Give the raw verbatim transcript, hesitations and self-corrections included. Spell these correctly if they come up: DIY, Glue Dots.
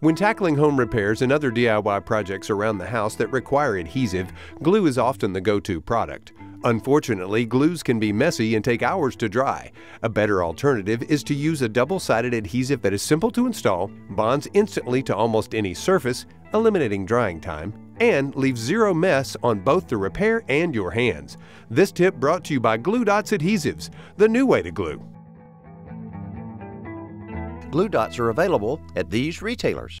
When tackling home repairs and other D I Y projects around the house that require adhesive, glue is often the go-to product. Unfortunately, glues can be messy and take hours to dry. A better alternative is to use a double-sided adhesive that is simple to install, bonds instantly to almost any surface, eliminating drying time, and leaves zero mess on both the repair and your hands. This tip brought to you by Glue Dots Adhesives, the new way to glue. Glue Dots are available at these retailers.